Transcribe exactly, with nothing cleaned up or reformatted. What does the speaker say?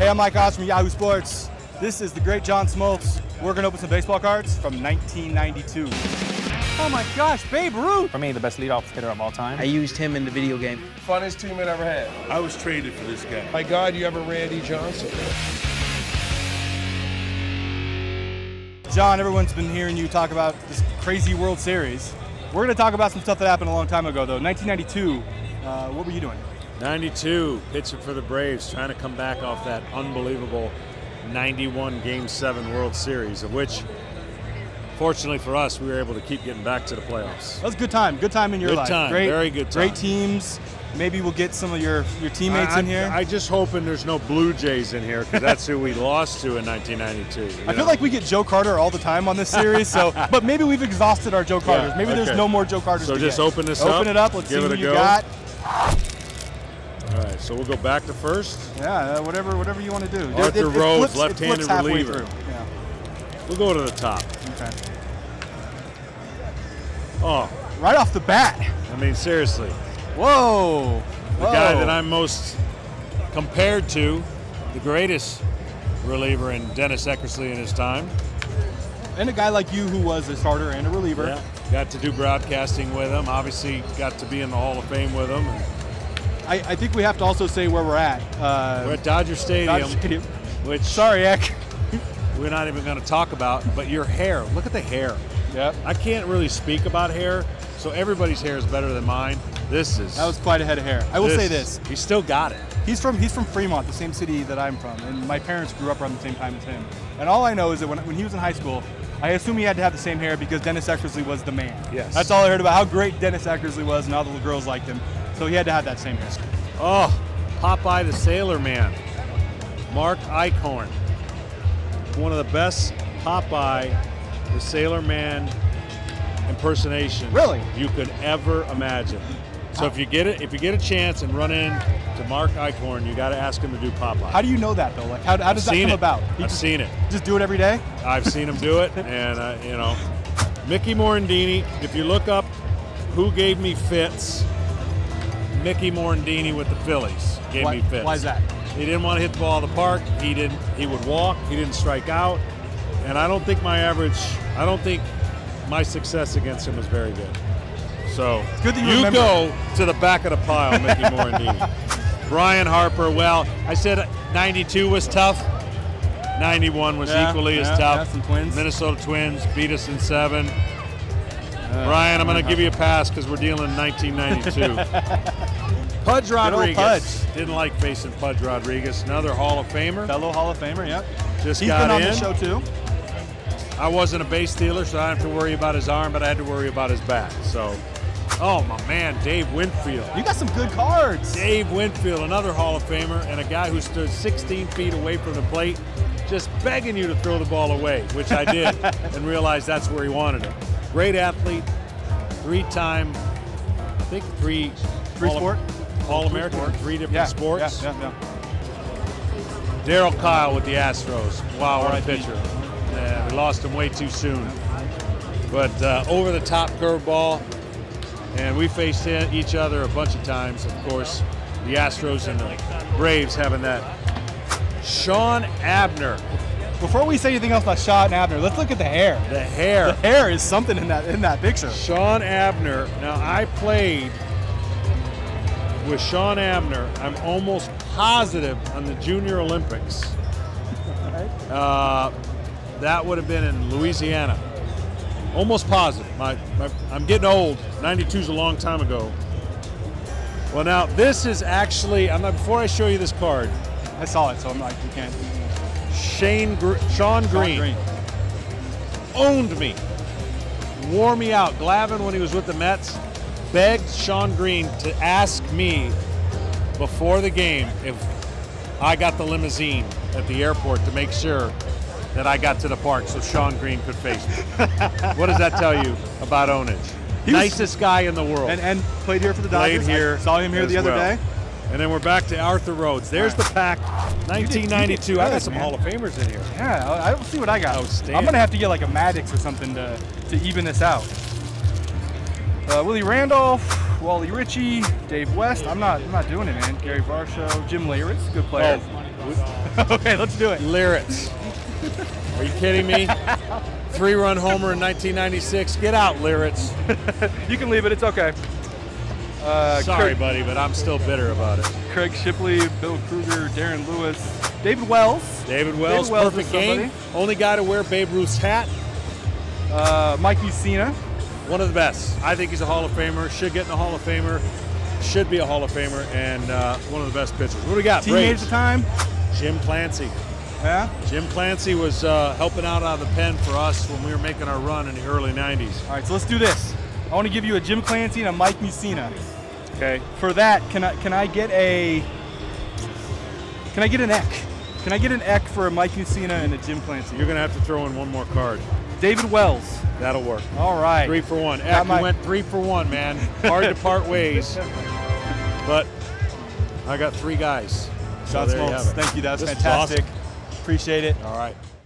Hey, I'm Mike Oz from Yahoo Sports. This is the great John Smoltz. We're going to open some baseball cards from nineteen ninety-two. Oh my gosh, Babe Ruth! For me, the best leadoff hitter of all time. I used him in the video game. Funnest team I've ever had. I was traded for this guy. My God, you have a Randy Johnson. John, everyone's been hearing you talk about this crazy World Series. We're going to talk about some stuff that happened a long time ago, though. nineteen ninety-two, uh, what were you doing? ninety-two, pitching for the Braves, trying to come back off that unbelievable ninety-one Game seven World Series, of which, fortunately for us, we were able to keep getting back to the playoffs. That was a good time. Good time in your good life. Good time. Great, very good time. Great teams. Maybe we'll get some of your, your teammates I, in here. I'm just hoping there's no Blue Jays in here, because that's who we lost to in nineteen ninety-two. I know? feel like we get Joe Carter all the time on this series, so but maybe we've exhausted our Joe Carters. Yeah, maybe okay. There's no more Joe Carters. So to just get. open this open up. Open it up. Let's give see what you got. All right, so we'll go back to first. Yeah, whatever whatever you want to do. Arthur Rhodes, left-handed reliever. Yeah. We'll go to the top. Okay. Oh. Right off the bat. I mean, seriously. Whoa. The Whoa. guy that I'm most compared to, the greatest reliever in Dennis Eckersley in his time. And a guy like you who was a starter and a reliever. Yeah. Got to do broadcasting with him. Obviously got to be in the Hall of Fame with him. I, I think we have to also say where we're at. Uh, we're at Dodger Stadium. Dodger Stadium. Which, Sorry, Eck. We're not even going to talk about, but your hair. Look at the hair. Yep. I can't really speak about hair, so everybody's hair is better than mine. This is. That was quite a head of hair. I will this, say this. He still got it. He's from he's from Fremont, the same city that I'm from, and my parents grew up around the same time as him. And all I know is that when, when he was in high school, I assume he had to have the same hair because Dennis Eckersley was the man. Yes. That's all I heard about, how great Dennis Eckersley was and all the girls liked him. So he had to have that same hair. Oh, Popeye the Sailor Man. Mark Eichhorn. One of the best Popeye the Sailor Man impersonation really you could ever imagine. So if you get it, if you get a chance and run in to Mark Eichhorn, you got to ask him to do Popeye. How do you know that though? Like, how, how does that come about? I've just, seen it. Just do it every day. I've seen him do it, and uh, you know, Mickey Morandini. If you look up who gave me fits, Mickey Morandini with the Phillies gave why, me fits. Why is that? He didn't want to hit the ball out of the park. He didn't. He would walk. He didn't strike out. And I don't think my average. I don't think my success against him was very good. So good you, you go to the back of the pile, Mickey Morandini. Brian Harper. Well, I said ninety-two was tough. ninety-one was yeah, equally yeah, as tough. Yeah, Twins. Minnesota Twins beat us in seven. Uh, Brian, I'm going to give you a pass because we're dealing in nineteen ninety-two. Pudge Rodriguez. Pudge. Didn't like facing Pudge Rodriguez. Another Hall of Famer. Fellow Hall of Famer, yep. Just He's got been on in. the show, too. I wasn't a base stealer, so I didn't have to worry about his arm, but I had to worry about his back. So, oh, my man, Dave Winfield. You got some good cards. Dave Winfield, another Hall of Famer, and a guy who stood sixteen feet away from the plate, just begging you to throw the ball away, which I did, and realized that's where he wanted it. Great athlete, three-time, I think three, three all sport, all three American, sport. three different yeah, sports. Yeah, yeah, yeah. Darryl Kyle with the Astros. Wow, what a pitcher! Yeah, we lost him way too soon. But uh, over-the-top curveball, and we faced each other a bunch of times. Of course, the Astros and the Braves having that. Sean Abner. Before we say anything else about Sean Abner, let's look at the hair. The hair. The hair is something in that in that picture. Sean Abner. Now I played with Sean Abner. I'm almost positive on the Junior Olympics. Uh, that would have been in Louisiana. Almost positive. My, my I'm getting old. ninety-two's a long time ago. Well, now this is actually. I'm not. Before I show you this card, I saw it, so I'm like, you can't. Shane Gr Shawn Green, Green owned me, wore me out. Glavin, when he was with the Mets, begged Shawn Green to ask me before the game if I got the limousine at the airport to make sure that I got to the park so Shawn Green could face me. What does that tell you about ownage? He Nicest guy in the world. And, and played here for the Dodgers. Played here I saw him here the other well. day. And then we're back to Arthur Rhodes. There's right. the pack, nineteen ninety-two. You did, you did good, I got some man. Hall of Famers in here. Yeah, I don't see what I got. I'm gonna have to get like a Maddox or something to, to even this out. Uh, Willie Randolph, Wally Ritchie, Dave West. I'm not, I'm not doing it, man. Gary Varsho, Jim Leyritz, good player. Oh, Okay, let's do it. Leyritz. Are you kidding me? Three-run homer in nineteen ninety-six. Get out, Leyritz. You can leave it. It's okay. Uh, Sorry, Kirk, buddy, but I'm still bitter about it. Craig Shipley, Bill Kruger, Darren Lewis, David Wells. David Wells, David Wells perfect game. Only guy to wear Babe Ruth's hat. Uh, Mike Mussina. One of the best. I think he's a Hall of Famer. Should get in the Hall of Famer. Should be a Hall of Famer, and uh, one of the best pitchers. What do we got? Teenage at the time. Jim Clancy. Yeah. Jim Clancy was uh, helping out out of the pen for us when we were making our run in the early nineties. All right, so let's do this. I want to give you a Jim Clancy and a Mike Mussina. Okay. For that, can I can I get a can I get an Eck? Can I get an Eck for a Mike Mussina and a Jim Clancy? You're gonna have to throw in one more card. David Wells. That'll work. All right. Three for one. Eck, you went three for one, man. Hard to part ways. But I got three guys. John Smoltz. Thank you. That was fantastic. Awesome. Appreciate it. All right.